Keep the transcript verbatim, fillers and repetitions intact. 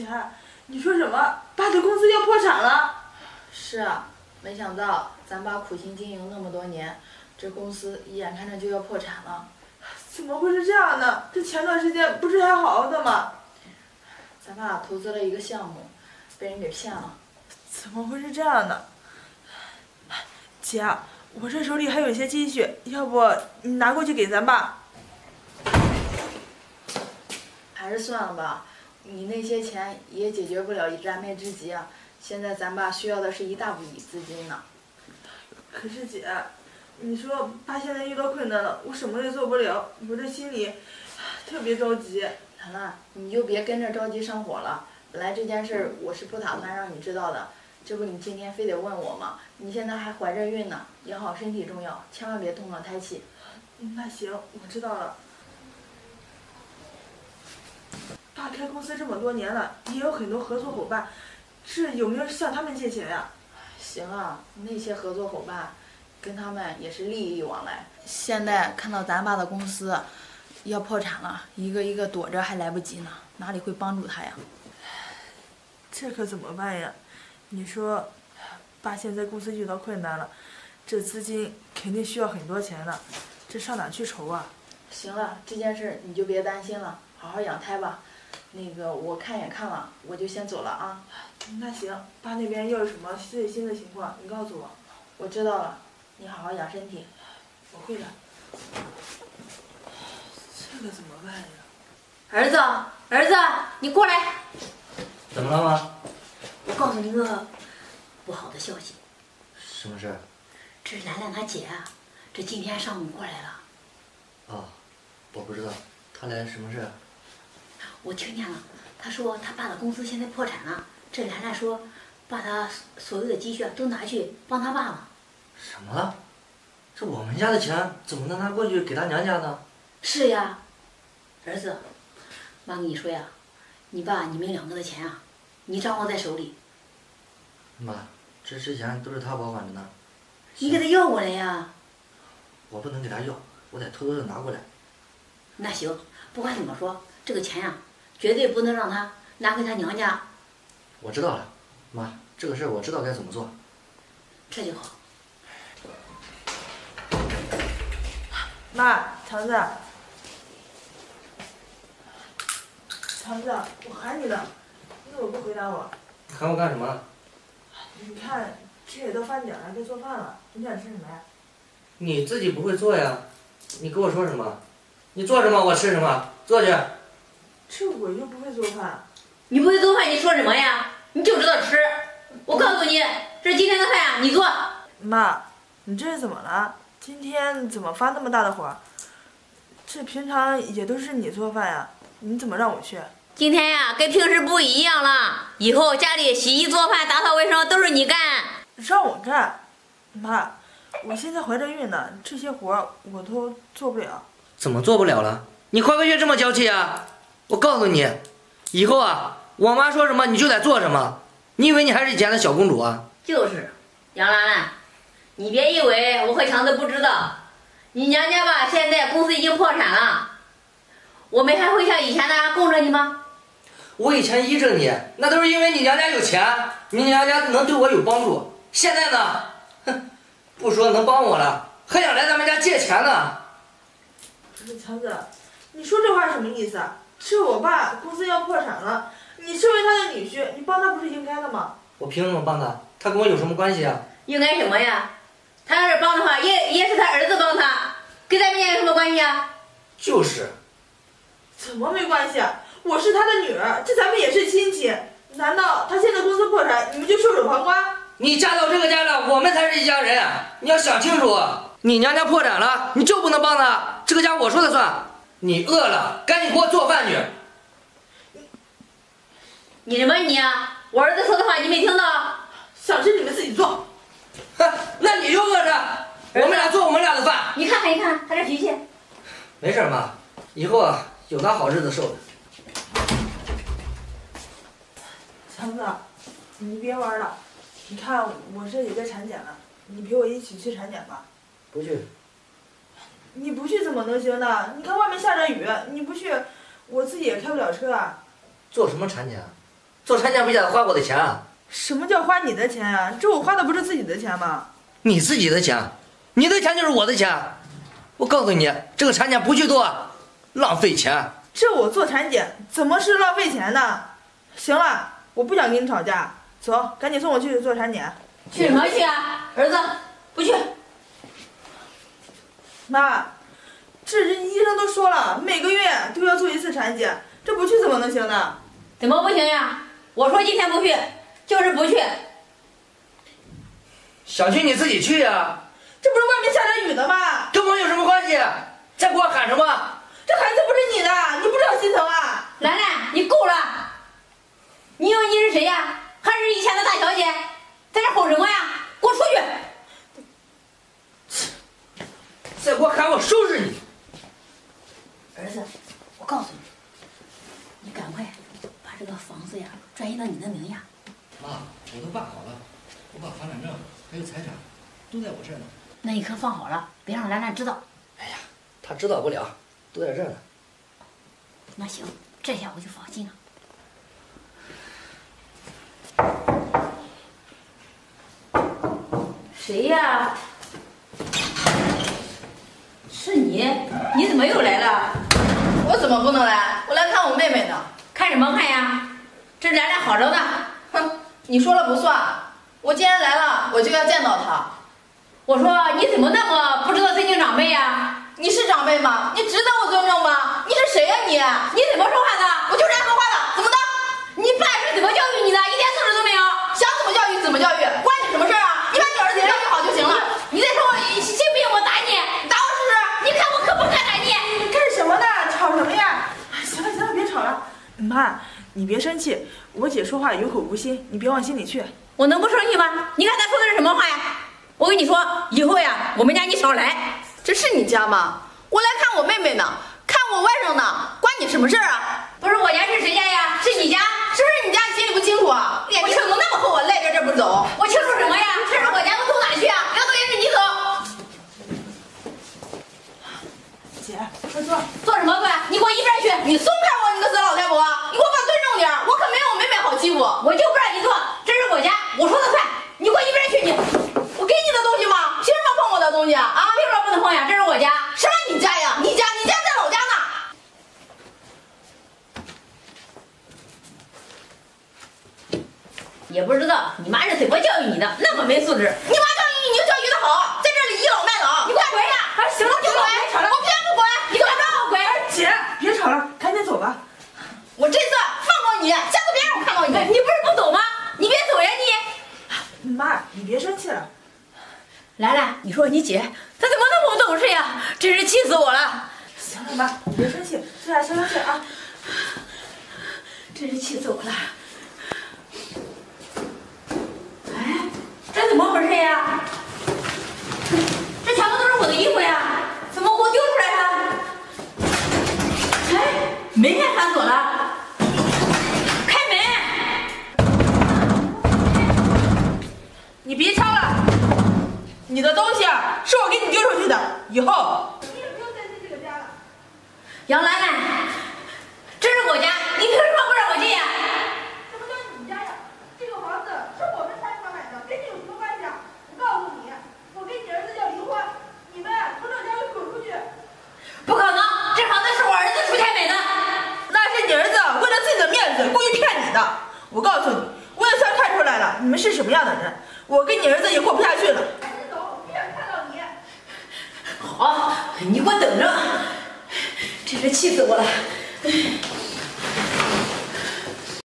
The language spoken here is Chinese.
姐，你说什么？爸的公司要破产了？是啊，没想到咱爸苦心经营那么多年，这公司眼看着就要破产了。怎么会是这样呢？这前段时间不是还好好的吗？咱爸投资了一个项目，被人给骗了。怎么会是这样呢？姐，我这手里还有一些积蓄，要不你拿过去给咱爸？还是算了吧。 你那些钱也解决不了燃眉之急啊！现在咱爸需要的是一大笔资金呢。可是姐，你说爸现在遇到困难了，我什么也做不了，我这心里特别着急。兰兰，你就别跟着着急上火了。本来这件事我是不打算让你知道的，这不你今天非得问我吗？你现在还怀着孕呢，养好身体重要，千万别动了胎气。那行，我知道了。 爸开公司这么多年了，也有很多合作伙伴，是有没有向他们借钱呀？行啊，那些合作伙伴，跟他们也是利益往来。现在看到咱爸的公司要破产了，一个一个躲着还来不及呢，哪里会帮助他呀？这可怎么办呀？你说，爸现在公司遇到困难了，这资金肯定需要很多钱了，这上哪去筹啊？行了，这件事你就别担心了，好好养胎吧。 那个我看也看了，我就先走了啊。那行，爸那边要有什么最新的情况，你告诉我。我知道了，你好好养身体。我会的。这个怎么办呀？儿子，儿子，你过来。怎么了妈？我告诉你个不好的消息。什么事？这是兰兰她姐，这今天上午过来了。哦，我不知道，她来什么事？ 我听见了，他说他爸的公司现在破产了。这兰兰说，把他所有的积蓄都拿去帮他爸了。什么？这我们家的钱怎么能拿过去给他娘家呢？是呀，儿子，妈跟你说呀，你爸你们两个的钱啊，你掌握在手里。妈，这之前都是他保管着呢。你给他要过来呀。我不能给他要，我得偷偷的拿过来。那行，不管怎么说。 这个钱呀、啊，绝对不能让他拿回他娘家。我知道了，妈，这个事我知道该怎么做。这就好。妈，橙子，橙子，我喊你了，你怎么不回答我？喊我干什么？你看，这也到饭点了，该做饭了，你想吃什么呀？你自己不会做呀？你跟我说什么？你做什么我吃什么？坐去。 这我又不会做饭，你不会做饭，你说什么呀？你就知道吃。我告诉你，这今天的饭呀、啊，你做。妈，你这是怎么了？今天怎么发那么大的火？这平常也都是你做饭呀、啊，你怎么让我去？今天呀、啊，跟平时不一样了，以后家里洗衣做饭、打扫卫生都是你干。让我干，妈，我现在怀着孕呢，这些活我都做不了。怎么做不了了？你怀个孕这么娇气啊？ 我告诉你，以后啊，我妈说什么你就得做什么。你以为你还是以前的小公主啊？就是，杨兰兰，你别以为我和强子不知道，你娘家吧现在公司已经破产了，我们还会像以前那样供着你吗？我以前依着你，那都是因为你娘家有钱，你娘家能对我有帮助。现在呢，哼，不说能帮我了，还想来咱们家借钱呢。不是强子，你说这话什么意思啊？ 是我爸公司要破产了，你身为他的女婿，你帮他不是应该的吗？我凭什么帮他？他跟我有什么关系啊？应该什么呀？他要是帮的话，也也是他儿子帮他，跟咱们家有什么关系啊？就是。怎么没关系啊？我是他的女儿，这咱们也是亲戚。难道他现在公司破产，你们就袖手旁观？你嫁到这个家了，我们才是一家人。你要想清楚，你娘家破产了，你就不能帮他，这个家我说了算。 你饿了，赶紧给我做饭去！你你什么你啊？我儿子说的话你没听到？想吃你们自己做。哼，那你就饿着，我们俩做我们俩的饭。你看看，你看他这脾气。没事妈，以后啊有他好日子受的。强子，你别玩了，你看我这也在产检了，你陪我一起去产检吧。不去。 你不去怎么能行呢？你看外面下着雨，你不去，我自己也开不了车啊。做什么产检啊？做产检不想花我的钱啊？什么叫花你的钱啊？这我花的不是自己的钱吗？你自己的钱，你的钱就是我的钱。我告诉你，这个产检不去做，浪费钱。这我做产检怎么是浪费钱呢？行了，我不想跟你吵架，走，赶紧送我去做产检。去什么去啊？儿子，不去。妈，这人医生都说了，每个月都要做一次产检，这不去怎么能行呢？怎么不行呀？我说今天不去，就是不去。想去你自己去呀。这不是外面下着雨呢吗？跟我有什么关系？再给我喊什么？这孩子不是你的，你不知道心疼啊！楠楠，你够了！你以为你是谁呀？还是以前的大小姐？在这吼什么呀？给我出去！再给我喊，我收拾你！儿子，我告诉你，你赶快把这个房子呀转移到你的名下。妈，我都办好了，我把房产证还有财产都在我这儿呢。那你可放好了，别让兰兰知道。哎呀，她知道不了，都在这儿呢。那行，这下我就放心了。谁呀？是你？你怎么又来了？我怎么不能来？我来看我妹妹呢。看什么看呀？这兰兰好着呢。哼，你说了不算。我既然来了，我就要见到她。我说你怎么那么不知道尊敬长辈呀？你是长辈吗？你值得我尊重吗？你是谁呀你？你怎么说话的？我就是爱说话的，怎么的？你爸是怎么教育你的？一点素质都没有，想怎么教育怎么教育，关你什么事啊？你把你儿子教育好就行了。你再说我心病，我打你，打我试试？你看我可不敢打你！你干什么呢？吵什么呀？行了行了，别吵了。妈，你别生气，我姐说话有口无心，你别往心里去。我能不生气吗？你看她说的是什么话呀？我跟你说，以后呀，我们家你少来。这是你家吗？我来看我妹妹呢，看我外甥呢，关你什么事儿啊？不是我家是谁家呀？是你家，是不是你家？你心里不清楚啊？我城那么厚，我赖在这不走，我清楚什么呀？这是我家，我走哪去啊？要走也是你走。姐，快坐，坐什么坐？你给我一边去！你松开我，你个死老太婆！你给我放尊重点，我可没有我妹妹好欺负。我就不让你坐，这是我家，我说了算。你给我一边去！你。我给你的东西吗？凭什么碰我的东西啊？啊！凭什么不能碰呀？这是我家，什么你家呀？你家，你家在老家呢。也不知道你妈是怎么教育你的，那么没素质。你妈教育你，你就教育的好，在这里倚老卖老。你快滚呀！啊，行了，就滚！别吵了，我偏不滚！你给我让我滚！姐，别吵了，赶紧走吧。我这次放过你，下次别让我看到你。你不是不走吗？你别走呀你！妈，你别生气了。兰兰，你说你姐她怎么那么不懂事呀？真是气死我了！行了，妈，你别生气，坐下消消气啊！真是气死我了！哎，这怎么回事呀？这全部都是我的衣服呀，怎么给我丢出来了？哎，门也反锁了。你的东西啊，是我给你丢出去的，以后你也不用再进这个家了。杨兰兰，这是我家，你凭什么不让我进呀？怎么就是你家呀？这个房子是我们财产买的，跟你有什么关系啊？我告诉你，我跟你儿子要离婚，你们从这家里滚出去！不可能，这房子是我儿子出钱买的，那是你儿子为了自己的面子故意骗你的。我告诉你，我也算看出来了，你们是什么样的人，我跟你儿子也过不下去了。好，你给我等着！真是气死我了。